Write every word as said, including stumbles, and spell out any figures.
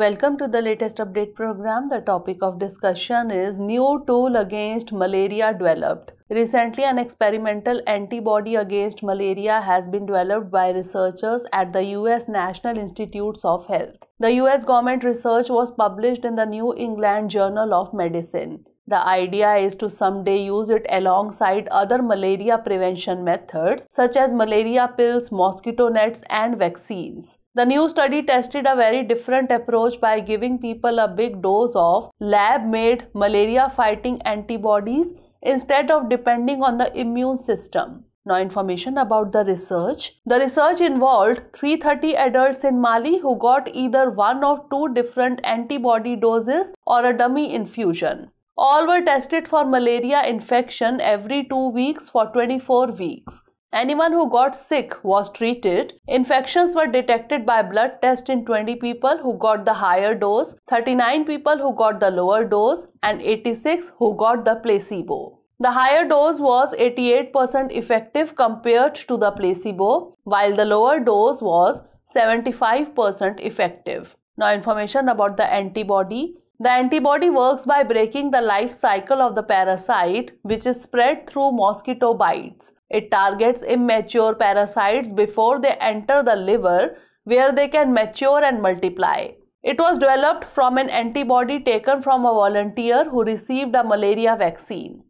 Welcome to the latest update program. The topic of discussion is new tool against malaria developed. Recently, an experimental antibody against malaria has been developed by researchers at the U S National Institutes of Health. The U S government research was published in the New England Journal of Medicine. The idea is to someday use it alongside other malaria prevention methods such as malaria pills, mosquito nets, and vaccines. The new study tested a very different approach by giving people a big dose of lab-made malaria-fighting antibodies instead of depending on the immune system. Now, information about the research. The research involved three hundred thirty adults in Mali who got either one of two different antibody doses or a dummy infusion. All were tested for malaria infection every two weeks for twenty-four weeks. Anyone who got sick was treated. Infections were detected by blood test in twenty people who got the higher dose, thirty-nine people who got the lower dose, and eighty-six who got the placebo. The higher dose was eighty-eight percent effective compared to the placebo, while the lower dose was seventy-five percent effective. Now, information about the antibody. The antibody works by breaking the life cycle of the parasite, which is spread through mosquito bites. It targets immature parasites before they enter the liver, where they can mature and multiply. It was developed from an antibody taken from a volunteer who received a malaria vaccine.